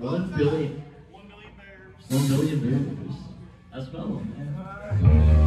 1 billion. 1 million bears. That's about it, man.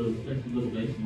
let guys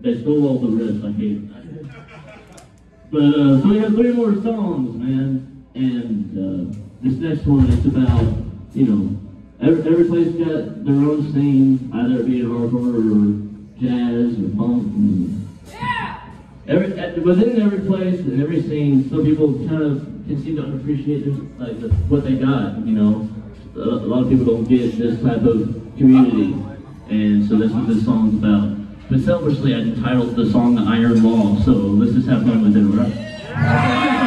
That's all off the wrist, I hate it. But so we have three more songs, man. And this next one is about, you know, every place got their own scene, either it be hardcore or jazz or punk. And yeah! Within every place and every scene, some people kind of can seem to unappreciate like what they got, you know. A lot of people don't get this type of community, and so that's what this song's about. But selfishly, I entitled the song "The Iron Law," so let's just have fun with it, right? Yeah.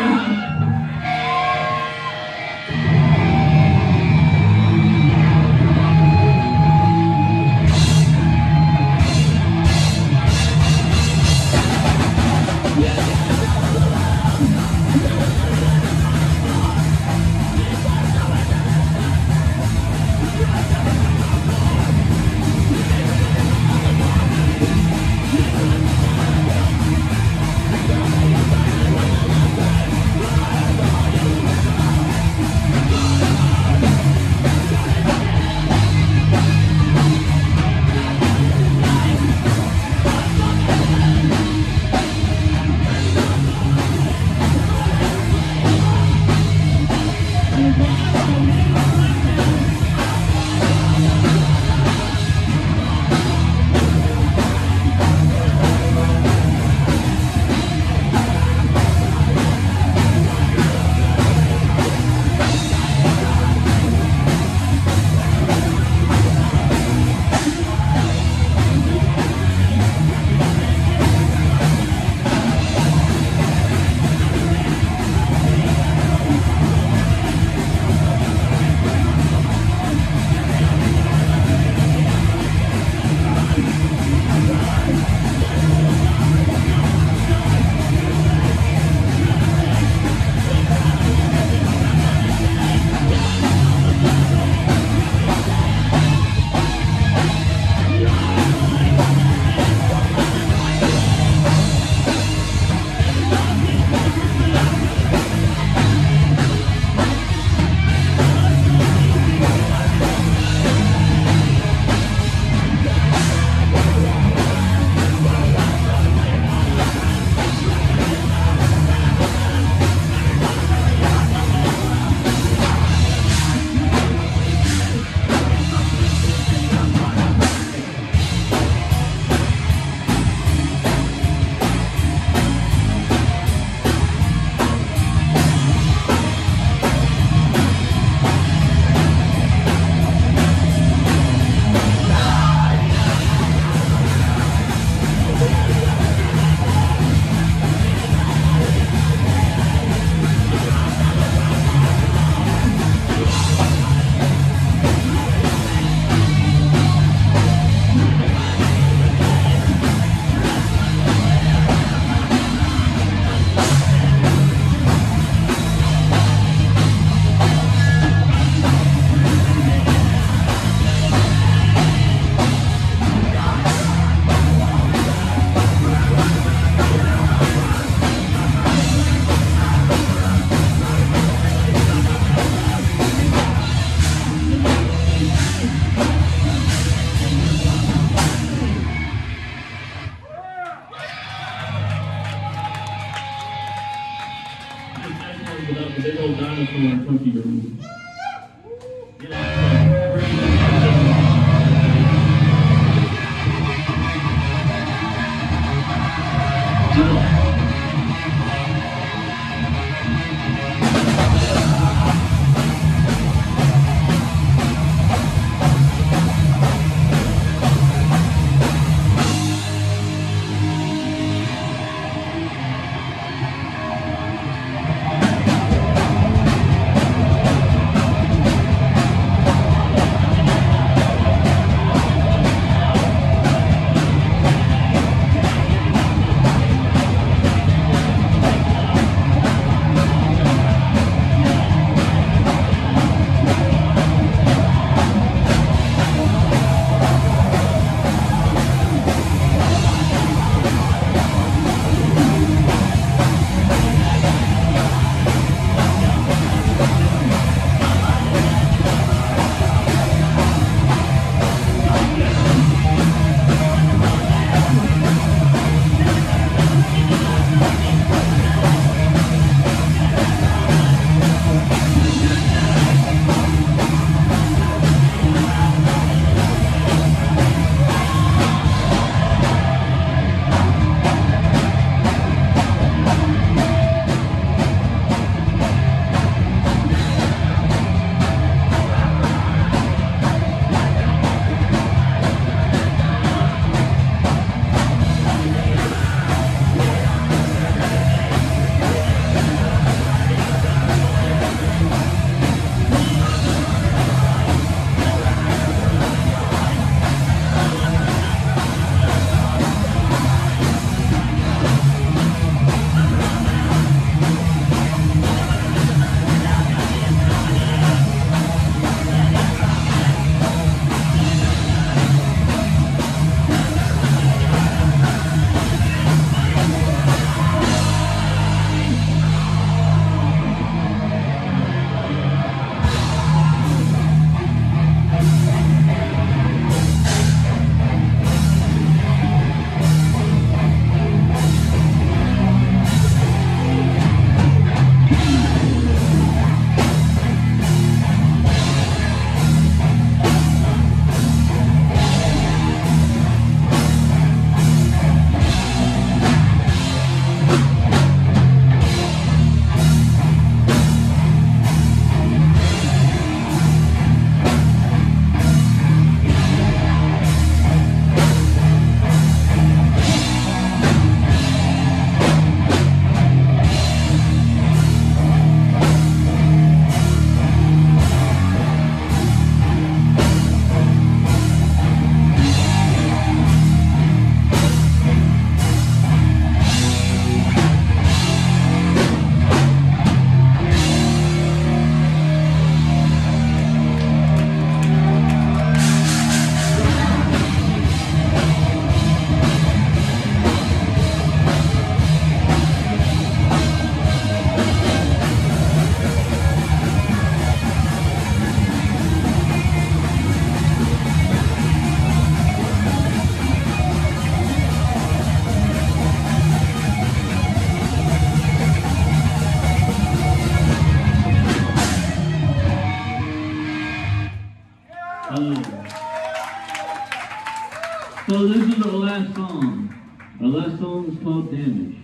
So this is our last song. Our last song is called Damage.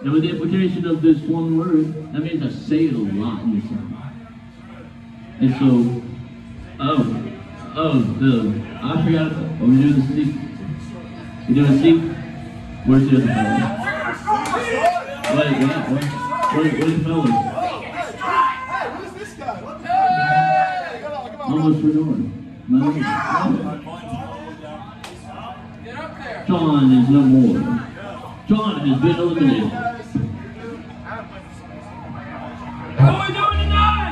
And with the implication of this one word, that means I say it a lot in this song. And so, I forgot what we do in the seat. We do in the seat? Where's the other fellow? Where's the fellow? Hey, who's this guy? Hey, come on, come on. Almost forgotten. Get up there. John is no more. John has been eliminated. What are we doing tonight?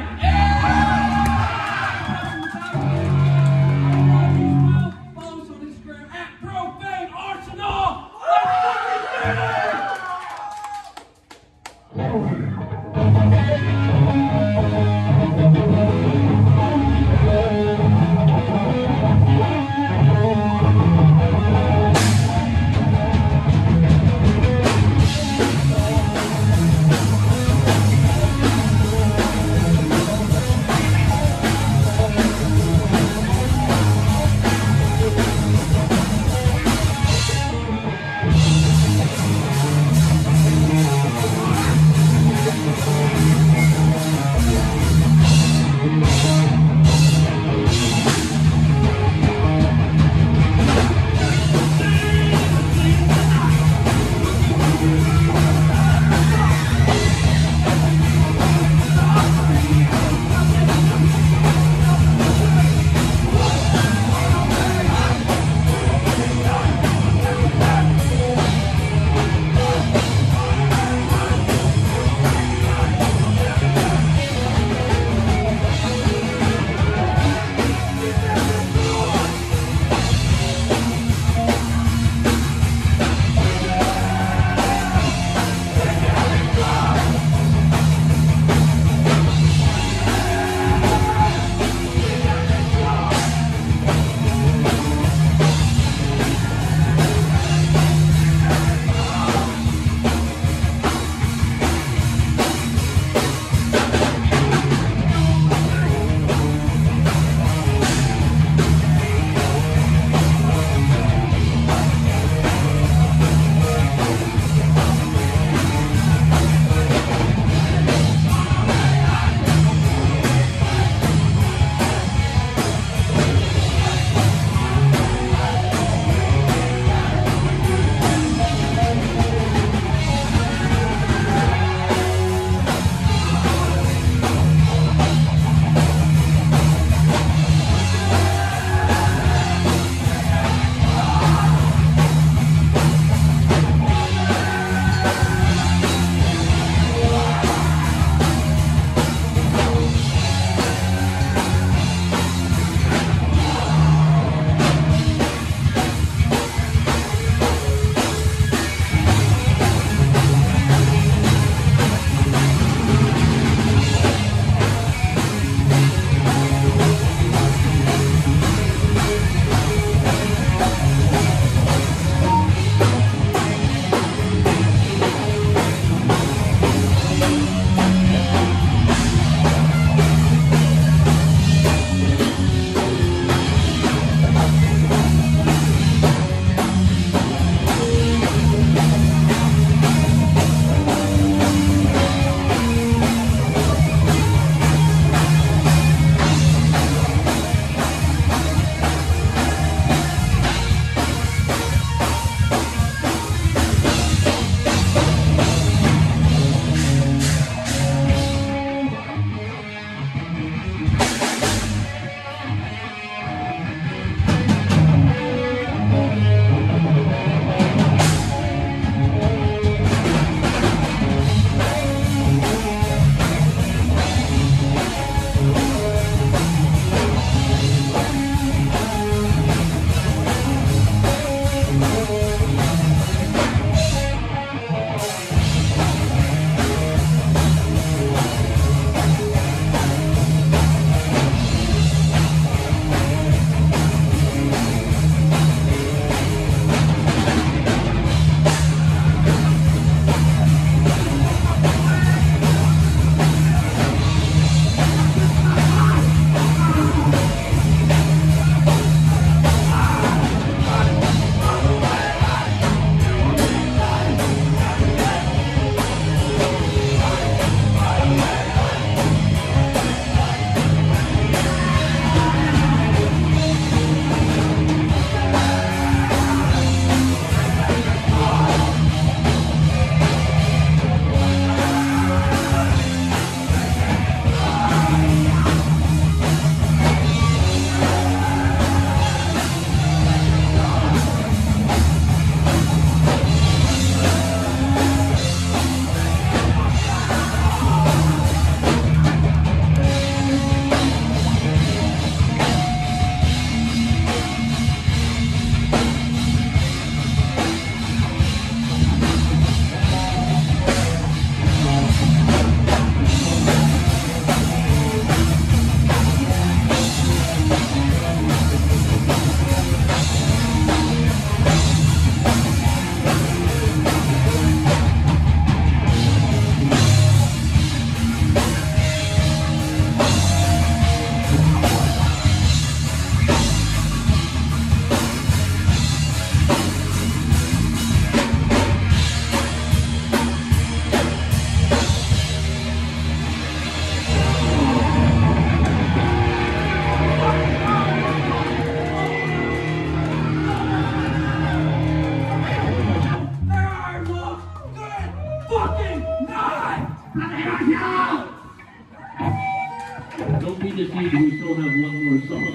believe we still have one more song.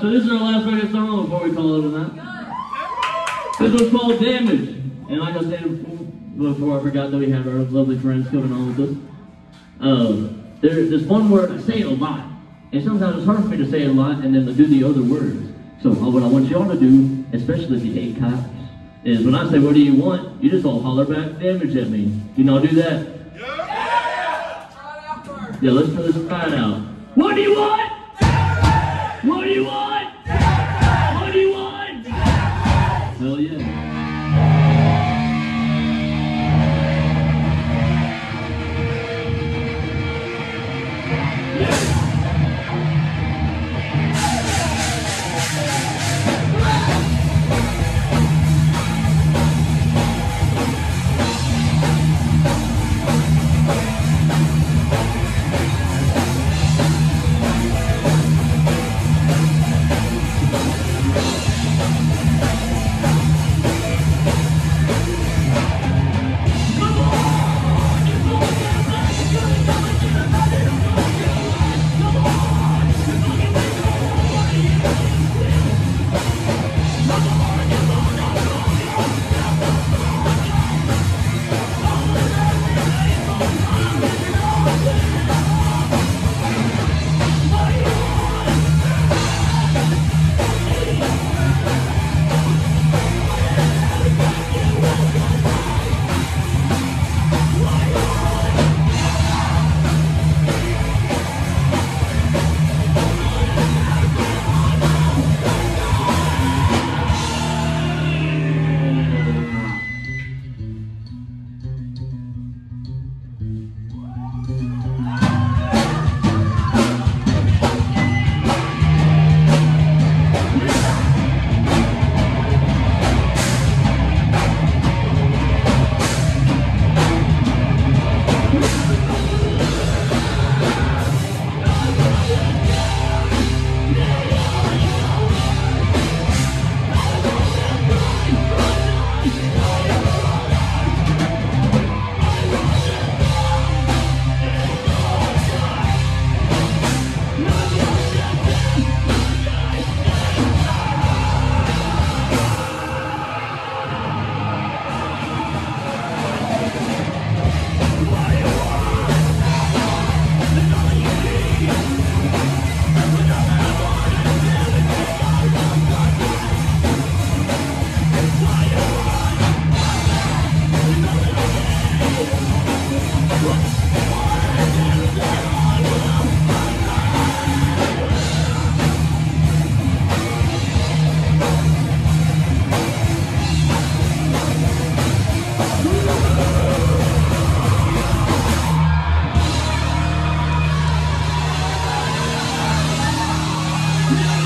So this is our last record song before we call it on that. This was called Damage. And like I said before, I forgot that we have our lovely friends coming on with us. There's one word I say a lot. And sometimes it's hard for me to say a lot and then to do the other words. So what I want y'all to do, especially if you hate cops, is when I say what do you want, you just all holler back damage at me. You know, do that. Yeah! Try it out first. Yeah, let's do this right out. What do you want? What do you want? Yeah. What do you want? Yeah. Hell yeah. Yeah.